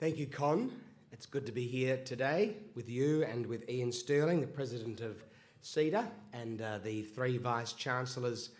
Thank you, Con. It's good to be here today with you and with Ian Stirling, the President of CEDA, and the three Vice-Chancellors,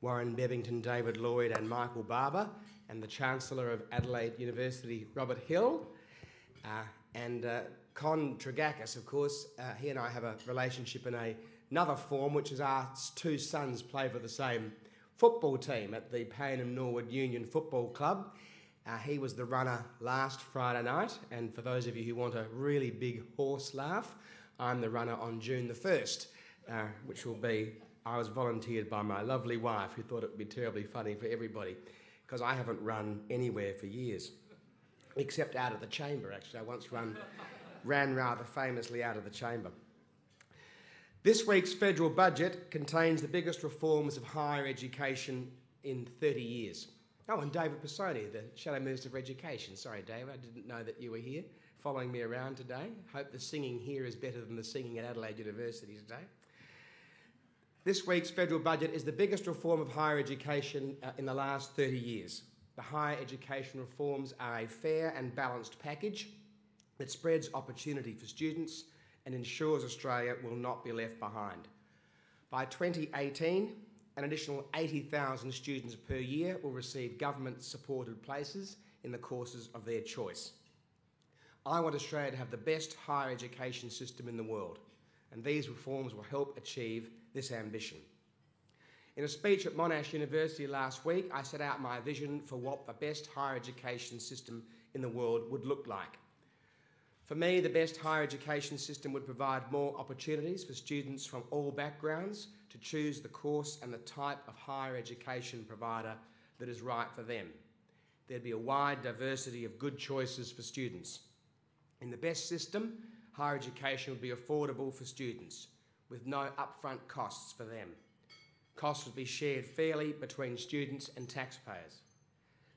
Warren Bebbington, David Lloyd and Michael Barber, and the Chancellor of Adelaide University, Robert Hill, and Con Trigakis, of course. He and I have a relationship in another form, which is our two sons play for the same football team at the Payneham Norwood Union Football Club. He was the runner last Friday night, and for those of you who want a really big horse laugh, I'm the runner on June the 1st, which will be, I was volunteered by my lovely wife who thought it would be terribly funny for everybody, because I haven't run anywhere for years, except out of the chamber, actually. I once ran rather famously out of the chamber. This week's federal budget contains the biggest reforms of higher education in 30 years. Oh, and David Pisoni, the Shadow Minister for Education. Sorry, David, I didn't know that you were here, following me around today. Hope the singing here is better than the singing at Adelaide University today. This week's federal budget is the biggest reform of higher education in the last 30 years. The higher education reforms are a fair and balanced package that spreads opportunity for students and ensures Australia will not be left behind. By 2018, an additional 80,000 students per year will receive government-supported places in the courses of their choice. I want Australia to have the best higher education system in the world, and these reforms will help achieve this ambition. In a speech at Monash University last week, I set out my vision for what the best higher education system in the world would look like. For me, the best higher education system would provide more opportunities for students from all backgrounds to choose the course and the type of higher education provider that is right for them. There'd be a wide diversity of good choices for students. In the best system, higher education would be affordable for students, with no upfront costs for them. Costs would be shared fairly between students and taxpayers.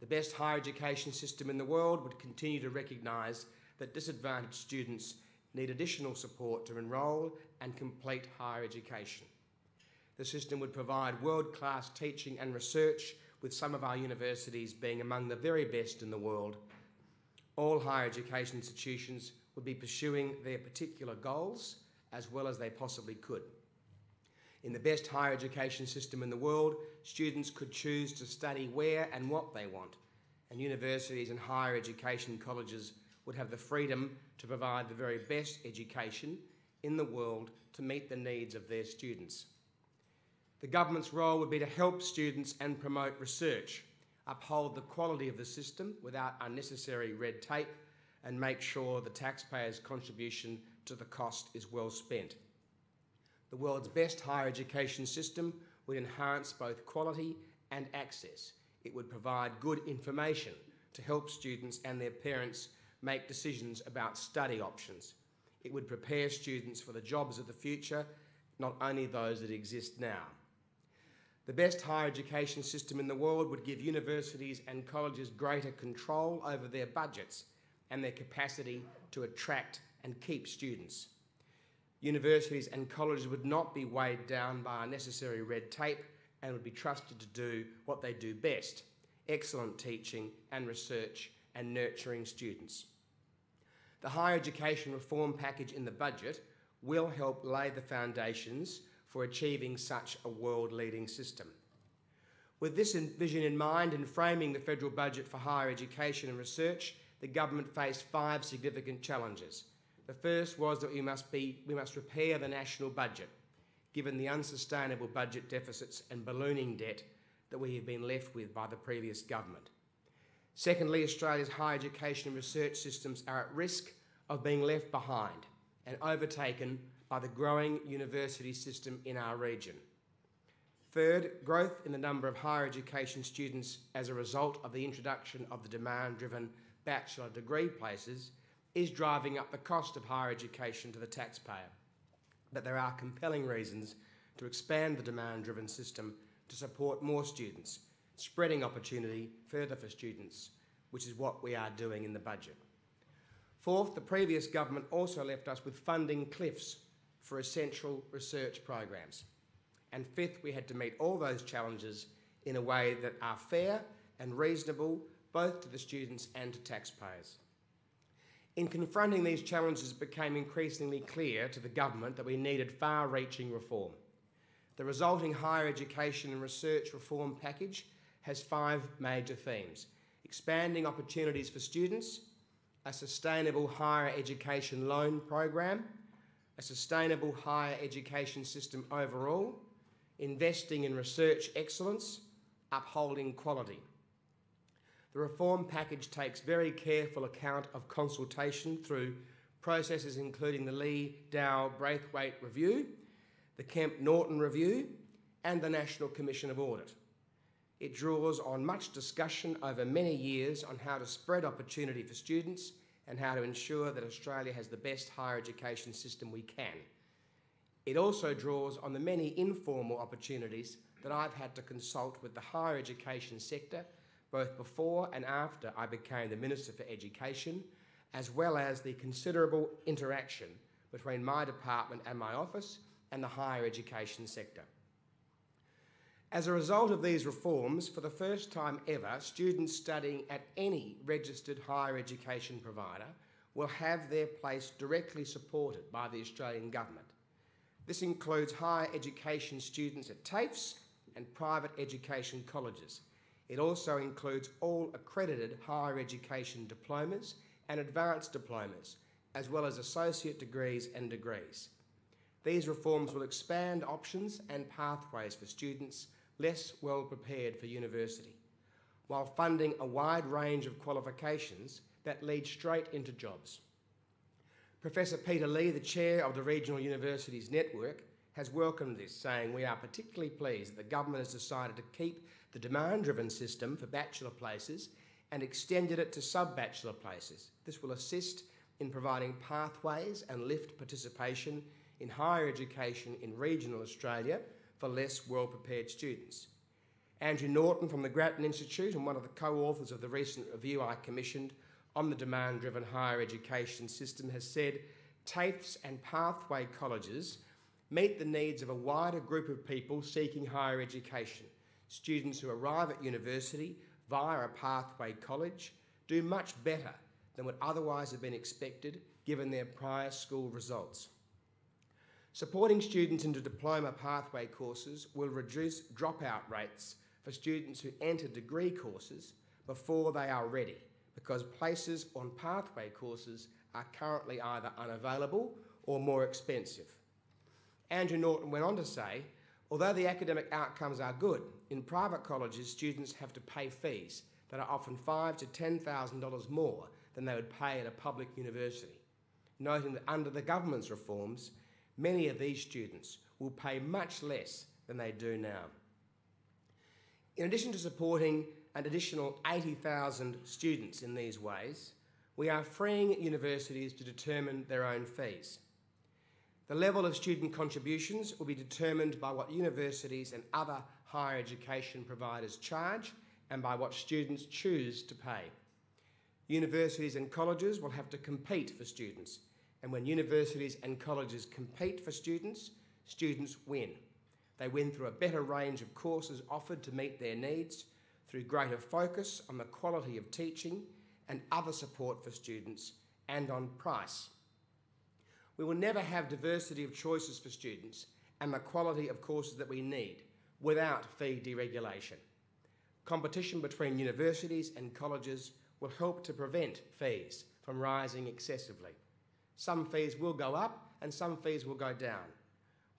The best higher education system in the world would continue to recognise that disadvantaged students need additional support to enrol and complete higher education. The system would provide world-class teaching and research, with some of our universities being among the very best in the world. All higher education institutions would be pursuing their particular goals as well as they possibly could. In the best higher education system in the world, students could choose to study where and what they want, and universities and higher education colleges would have the freedom to provide the very best education in the world to meet the needs of their students. The government's role would be to help students and promote research, uphold the quality of the system without unnecessary red tape, and make sure the taxpayers' contribution to the cost is well spent. The world's best higher education system would enhance both quality and access. It would provide good information to help students and their parents make decisions about study options. It would prepare students for the jobs of the future, not only those that exist now. The best higher education system in the world would give universities and colleges greater control over their budgets and their capacity to attract and keep students. Universities and colleges would not be weighed down by unnecessary red tape and would be trusted to do what they do best: excellent teaching and research and nurturing students. The higher education reform package in the budget will help lay the foundations for achieving such a world-leading system. With this vision in mind and framing the federal budget for higher education and research, the government faced five significant challenges. The first was that we must repair the national budget, given the unsustainable budget deficits and ballooning debt that we have been left with by the previous government. Secondly, Australia's higher education and research systems are at risk of being left behind and overtaken by the growing university system in our region. Third, growth in the number of higher education students as a result of the introduction of the demand-driven bachelor degree places is driving up the cost of higher education to the taxpayer. But there are compelling reasons to expand the demand-driven system to support more students, spreading opportunity further for students, which is what we are doing in the budget. Fourth, the previous government also left us with funding cliffs for essential research programs. And fifth, we had to meet all those challenges in a way that are fair and reasonable, both to the students and to taxpayers. In confronting these challenges, it became increasingly clear to the government that we needed far-reaching reform. The resulting higher education and research reform package has 5 major themes: expanding opportunities for students, a sustainable higher education loan program, a sustainable higher education system overall, investing in research excellence, upholding quality. The reform package takes very careful account of consultation through processes including the Lee Dow Braithwaite Review, the Kemp Norton Review, and the National Commission of Audit. It draws on much discussion over many years on how to spread opportunity for students and how to ensure that Australia has the best higher education system we can. It also draws on the many informal opportunities that I've had to consult with the higher education sector, both before and after I became the Minister for Education, as well as the considerable interaction between my department and my office and the higher education sector. As a result of these reforms, for the first time ever, students studying at any registered higher education provider will have their place directly supported by the Australian Government. This includes higher education students at TAFEs and private education colleges. It also includes all accredited higher education diplomas and advanced diplomas, as well as associate degrees and degrees. These reforms will expand options and pathways for students less well prepared for university, while funding a wide range of qualifications that lead straight into jobs. Professor Peter Lee, the Chair of the Regional Universities Network, has welcomed this, saying, "We are particularly pleased that the government has decided to keep the demand-driven system for bachelor places and extended it to sub-bachelor places. This will assist in providing pathways and lift participation in higher education in regional Australia for less well-prepared students." Andrew Norton from the Grattan Institute and one of the co-authors of the recent review I commissioned on the demand-driven higher education system has said, "TAFEs and pathway colleges meet the needs of a wider group of people seeking higher education. Students who arrive at university via a pathway college do much better than would otherwise have been expected given their prior school results." Supporting students into diploma pathway courses will reduce dropout rates for students who enter degree courses before they are ready, because places on pathway courses are currently either unavailable or more expensive. Andrew Norton went on to say, "Although the academic outcomes are good, in private colleges students have to pay fees that are often $5,000 to $10,000 more than they would pay at a public university," noting that under the government's reforms, many of these students will pay much less than they do now. In addition to supporting an additional 80,000 students in these ways, we are freeing universities to determine their own fees. The level of student contributions will be determined by what universities and other higher education providers charge and by what students choose to pay. Universities and colleges will have to compete for students, and when universities and colleges compete for students, students win. They win through a better range of courses offered to meet their needs, through greater focus on the quality of teaching and other support for students, and on price. We will never have diversity of choices for students and the quality of courses that we need without fee deregulation. Competition between universities and colleges will help to prevent fees from rising excessively. Some fees will go up and some fees will go down.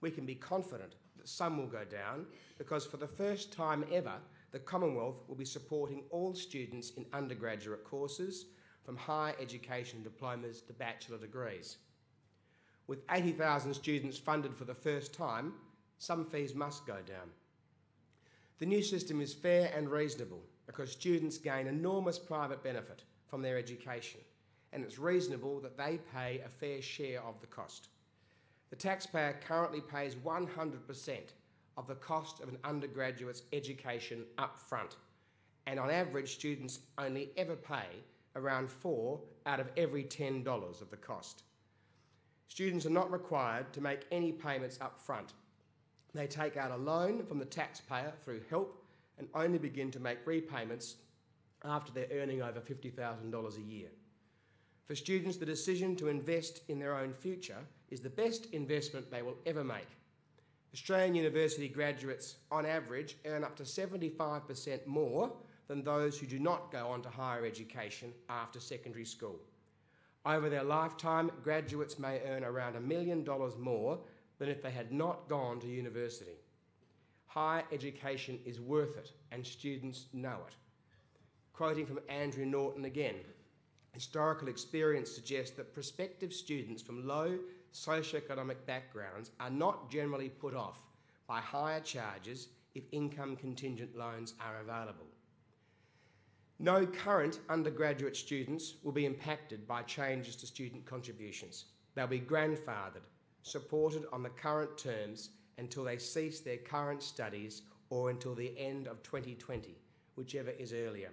We can be confident that some will go down because for the first time ever, the Commonwealth will be supporting all students in undergraduate courses from higher education diplomas to bachelor degrees. With 80,000 students funded for the first time, some fees must go down. The new system is fair and reasonable because students gain enormous private benefit from their education, and it's reasonable that they pay a fair share of the cost. The taxpayer currently pays 100% of the cost of an undergraduate's education up front, and on average students only ever pay around $4 out of every $10 of the cost. Students are not required to make any payments up front. They take out a loan from the taxpayer through HELP and only begin to make repayments after they're earning over $50,000 a year. For students, the decision to invest in their own future is the best investment they will ever make. Australian university graduates, on average, earn up to 75% more than those who do not go on to higher education after secondary school. Over their lifetime, graduates may earn around $1 million more than if they had not gone to university. Higher education is worth it, and students know it. Quoting from Andrew Norton again, historical experience suggests that prospective students from low socioeconomic backgrounds are not generally put off by higher charges if income contingent loans are available. No current undergraduate students will be impacted by changes to student contributions. They'll be grandfathered, supported on the current terms until they cease their current studies or until the end of 2020, whichever is earlier.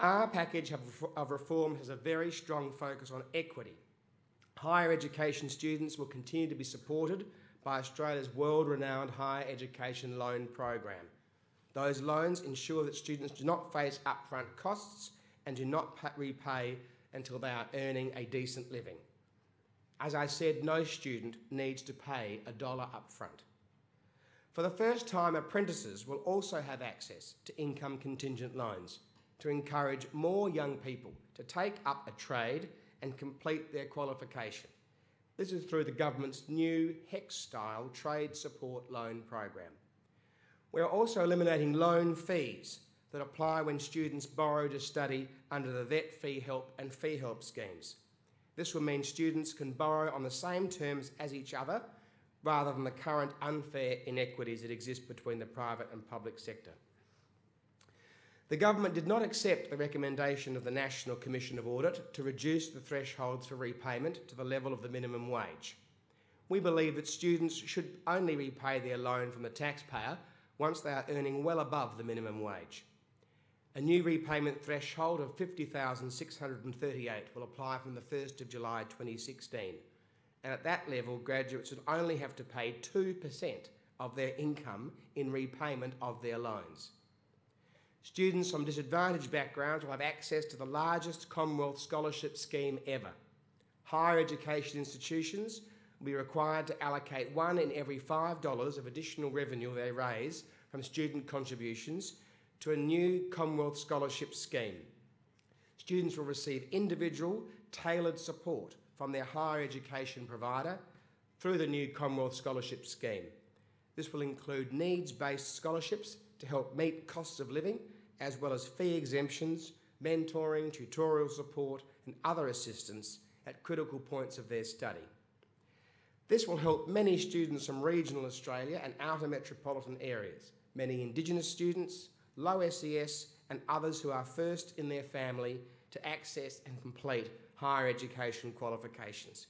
Our package of reform has a very strong focus on equity. Higher education students will continue to be supported by Australia's world-renowned higher education loan program. Those loans ensure that students do not face upfront costs and do not repay until they are earning a decent living. As I said, no student needs to pay $1 upfront. For the first time, apprentices will also have access to income contingent loans to encourage more young people to take up a trade and complete their qualification. This is through the government's new HECS-style trade support loan program. We are also eliminating loan fees that apply when students borrow to study under the VET Fee Help and Fee Help schemes. This will mean students can borrow on the same terms as each other rather than the current unfair inequities that exist between the private and public sector. The government did not accept the recommendation of the National Commission of Audit to reduce the thresholds for repayment to the level of the minimum wage. We believe that students should only repay their loan from the taxpayer once they are earning well above the minimum wage. A new repayment threshold of $50,638 will apply from the 1st of July 2016, and at that level, graduates would only have to pay 2% of their income in repayment of their loans. Students from disadvantaged backgrounds will have access to the largest Commonwealth scholarship scheme ever. Higher education institutions will be required to allocate $1 in every $5 of additional revenue they raise from student contributions to a new Commonwealth scholarship scheme. Students will receive individual, tailored support from their higher education provider through the new Commonwealth scholarship scheme. This will include needs-based scholarships to help meet costs of living, as well as fee exemptions, mentoring, tutorial support, and other assistance at critical points of their study. This will help many students from regional Australia and outer metropolitan areas, many Indigenous students, low SES and others who are first in their family to access and complete higher education qualifications.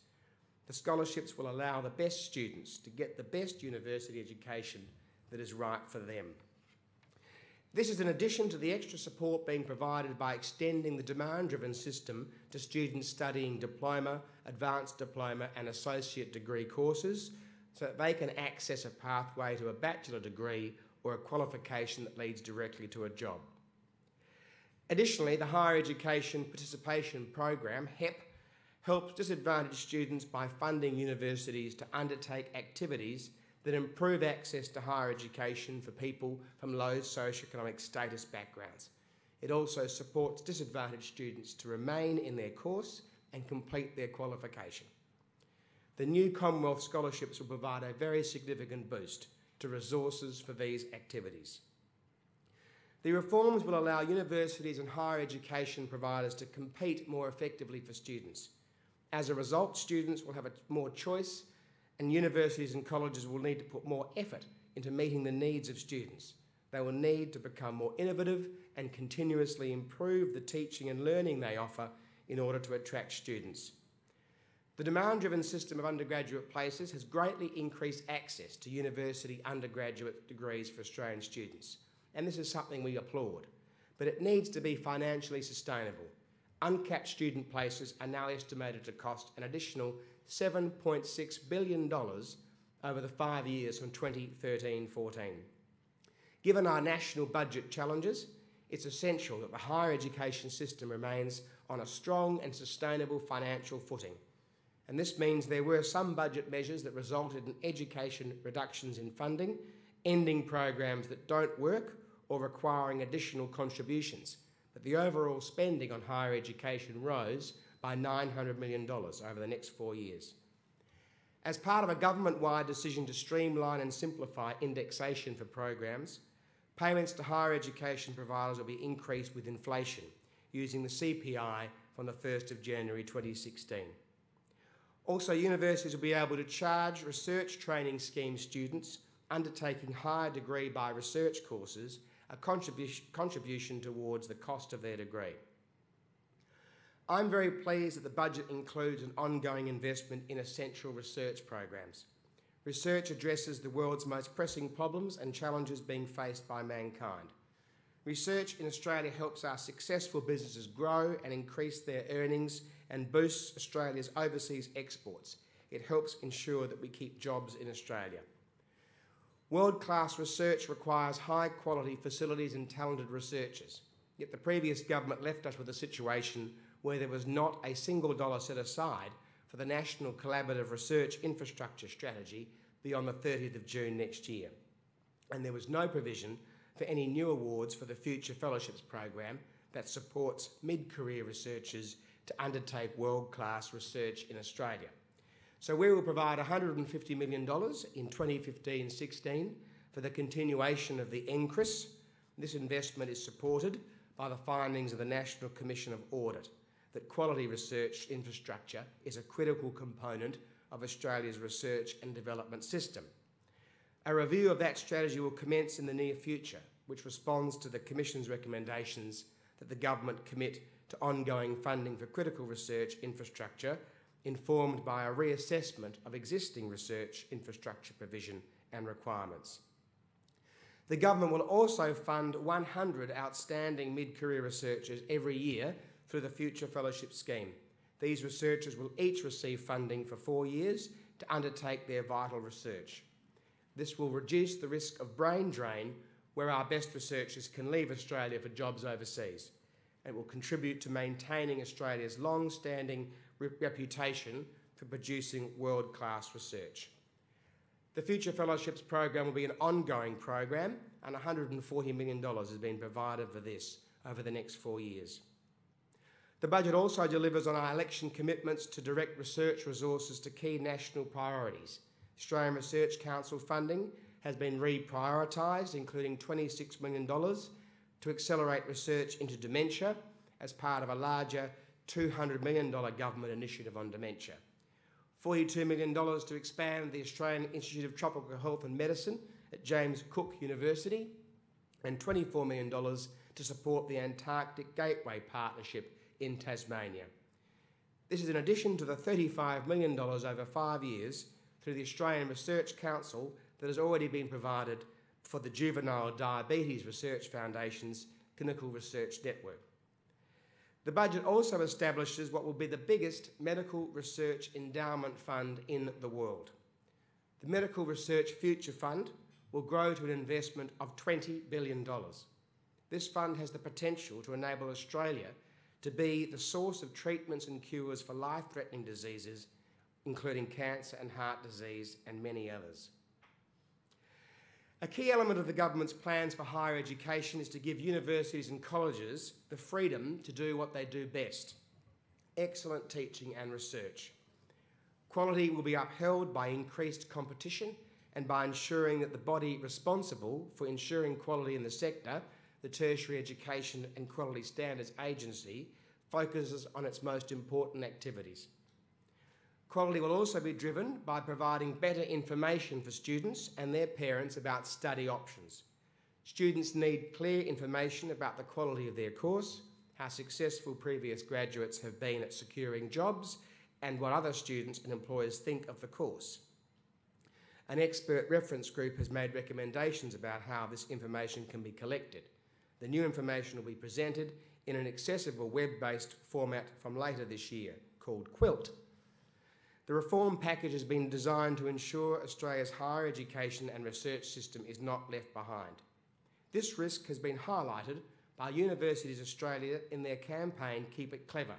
The scholarships will allow the best students to get the best university education that is right for them. This is in addition to the extra support being provided by extending the demand-driven system to students studying diploma, advanced diploma and associate degree courses so that they can access a pathway to a bachelor degree or a qualification that leads directly to a job. Additionally, the Higher Education Participation Program, HEP, helps disadvantaged students by funding universities to undertake activities that improve access to higher education for people from low socioeconomic status backgrounds. It also supports disadvantaged students to remain in their course and complete their qualification. The new Commonwealth scholarships will provide a very significant boost to resources for these activities. The reforms will allow universities and higher education providers to compete more effectively for students. As a result, students will have more choice, and universities and colleges will need to put more effort into meeting the needs of students. They will need to become more innovative and continuously improve the teaching and learning they offer in order to attract students. The demand-driven system of undergraduate places has greatly increased access to university undergraduate degrees for Australian students, and this is something we applaud. But it needs to be financially sustainable. Uncapped student places are now estimated to cost an additional $7.6 billion over the 5 years from 2013-14. Given our national budget challenges, it's essential that the higher education system remains on a strong and sustainable financial footing. And this means there were some budget measures that resulted in education reductions in funding, ending programs that don't work or requiring additional contributions. But the overall spending on higher education rose by $900 million over the next 4 years. As part of a government-wide decision to streamline and simplify indexation for programs, payments to higher education providers will be increased with inflation, using the CPI from the 1st of January 2016. Also, universities will be able to charge research training scheme students undertaking higher degree by research courses a contribution towards the cost of their degree. I'm very pleased that the budget includes an ongoing investment in essential research programs. Research addresses the world's most pressing problems and challenges being faced by mankind. Research in Australia helps our successful businesses grow and increase their earnings and boosts Australia's overseas exports. It helps ensure that we keep jobs in Australia. World-class research requires high-quality facilities and talented researchers. Yet the previous government left us with a situation where there was not a single dollar set aside for the National Collaborative Research Infrastructure Strategy beyond the 30th of June next year. And there was no provision for any new awards for the Future Fellowships Programme that supports mid-career researchers to undertake world-class research in Australia. So we will provide $150 million in 2015-16 for the continuation of the NCRIS. This investment is supported by the findings of the National Commission of Audit that quality research infrastructure is a critical component of Australia's research and development system. A review of that strategy will commence in the near future, which responds to the Commission's recommendations that the government commit to ongoing funding for critical research infrastructure, informed by a reassessment of existing research infrastructure provision and requirements. The government will also fund 100 outstanding mid-career researchers every year through the Future Fellowship Scheme. These researchers will each receive funding for 4 years to undertake their vital research. This will reduce the risk of brain drain, where our best researchers can leave Australia for jobs overseas. It will contribute to maintaining Australia's long-standing reputation for producing world-class research. The Future Fellowships Program will be an ongoing program, and $140 million has been provided for this over the next 4 years. The budget also delivers on our election commitments to direct research resources to key national priorities. Australian Research Council funding has been reprioritised, including $26 million to accelerate research into dementia as part of a larger $200 million government initiative on dementia. $42 million to expand the Australian Institute of Tropical Health and Medicine at James Cook University, and $24 million to support the Antarctic Gateway Partnership in Tasmania. This is in addition to the $35 million over 5 years through the Australian Research Council that has already been provided for the Juvenile Diabetes Research Foundation's Clinical Research Network. The budget also establishes what will be the biggest medical research endowment fund in the world. The Medical Research Future Fund will grow to an investment of $20 billion. This fund has the potential to enable Australia to be the source of treatments and cures for life-threatening diseases, including cancer and heart disease and many others. A key element of the government's plans for higher education is to give universities and colleges the freedom to do what they do best: excellent teaching and research. Quality will be upheld by increased competition and by ensuring that the body responsible for ensuring quality in the sector, the Tertiary Education and Quality Standards Agency, focuses on its most important activities. Quality will also be driven by providing better information for students and their parents about study options. Students need clear information about the quality of their course, how successful previous graduates have been at securing jobs, and what other students and employers think of the course. An expert reference group has made recommendations about how this information can be collected. The new information will be presented in an accessible web-based format from later this year called Quilt. The reform package has been designed to ensure Australia's higher education and research system is not left behind. This risk has been highlighted by Universities Australia in their campaign Keep It Clever.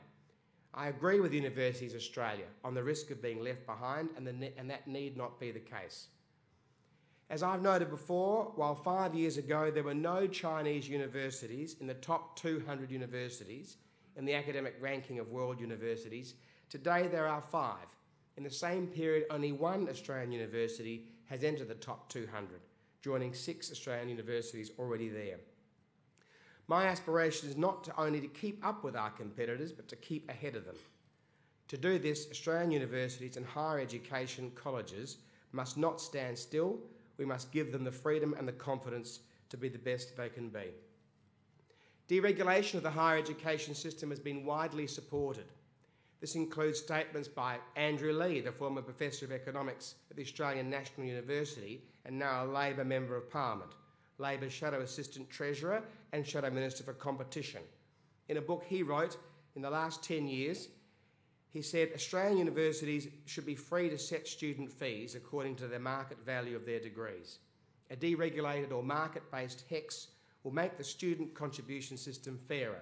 I agree with Universities Australia on the risk of being left behind, and that need not be the case. As I've noted before, while 5 years ago there were no Chinese universities in the top 200 universities in the academic ranking of world universities, today there are 5. In the same period, only 1 Australian university has entered the top 200, joining 6 Australian universities already there. My aspiration is not only to keep up with our competitors, but to keep ahead of them. To do this, Australian universities and higher education colleges must not stand still. We must give them the freedom and the confidence to be the best they can be. Deregulation of the higher education system has been widely supported. This includes statements by Andrew Leigh, the former Professor of Economics at the Australian National University and now a Labor Member of Parliament, Labor's Shadow Assistant Treasurer and Shadow Minister for Competition. In a book he wrote in the last 10 years, he said Australian universities should be free to set student fees according to the market value of their degrees. A deregulated or market-based HECS will make the student contribution system fairer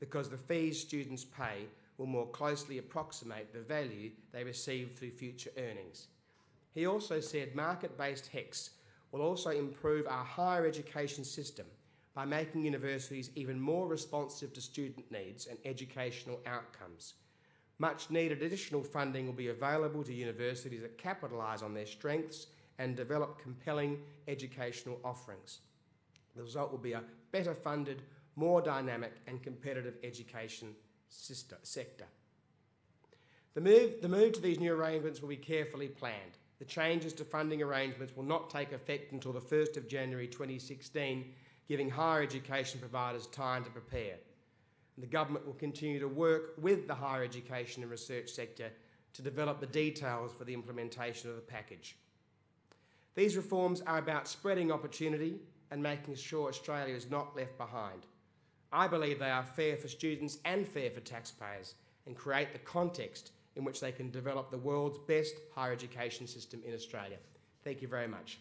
because the fees students pay will more closely approximate the value they receive through future earnings. He also said market-based HECS will also improve our higher education system by making universities even more responsive to student needs and educational outcomes. Much needed additional funding will be available to universities that capitalise on their strengths and develop compelling educational offerings. The result will be a better funded, more dynamic and competitive education sector. The move to these new arrangements will be carefully planned. The changes to funding arrangements will not take effect until the 1st of January 2016, giving higher education providers time to prepare. And the government will continue to work with the higher education and research sector to develop the details for the implementation of the package. These reforms are about spreading opportunity and making sure Australia is not left behind. I believe they are fair for students and fair for taxpayers and create the context in which they can develop the world's best higher education system in Australia. Thank you very much.